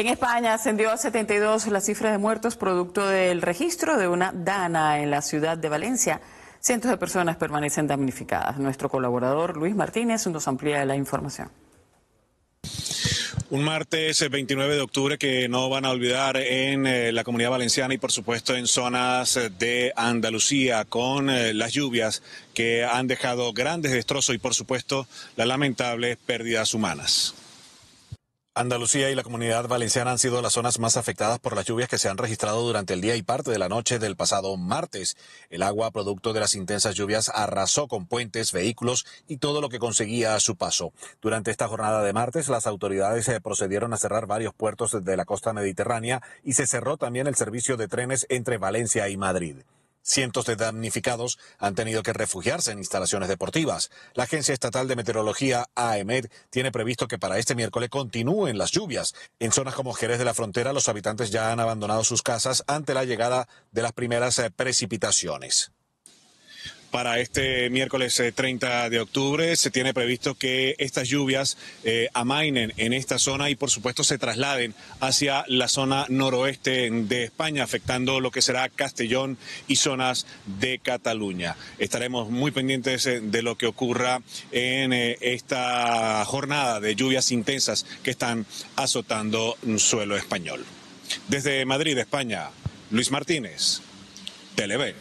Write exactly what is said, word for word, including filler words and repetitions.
En España ascendió a setenta y dos la cifra de muertos producto del registro de una DANA en la ciudad de Valencia. Cientos de personas permanecen damnificadas. Nuestro colaborador Luis Martínez nos amplía la información. Un martes veintinueve de octubre que no van a olvidar en eh, la Comunidad Valenciana y por supuesto en zonas de Andalucía, con eh, las lluvias que han dejado grandes destrozos y por supuesto las lamentables pérdidas humanas. Andalucía y la Comunidad Valenciana han sido las zonas más afectadas por las lluvias que se han registrado durante el día y parte de la noche del pasado martes. El agua, producto de las intensas lluvias, arrasó con puentes, vehículos y todo lo que conseguía a su paso. Durante esta jornada de martes, las autoridades procedieron a cerrar varios puertos de la costa mediterránea y se cerró también el servicio de trenes entre Valencia y Madrid. Cientos de damnificados han tenido que refugiarse en instalaciones deportivas. La Agencia Estatal de Meteorología, AEMET, tiene previsto que para este miércoles continúen las lluvias. En zonas como Jerez de la Frontera, los habitantes ya han abandonado sus casas ante la llegada de las primeras precipitaciones. Para este miércoles treinta de octubre se tiene previsto que estas lluvias eh, amainen en esta zona y por supuesto se trasladen hacia la zona noroeste de España, afectando lo que será Castellón y zonas de Cataluña. Estaremos muy pendientes de lo que ocurra en eh, esta jornada de lluvias intensas que están azotando un suelo español. Desde Madrid, España, Luis Martínez, Televen.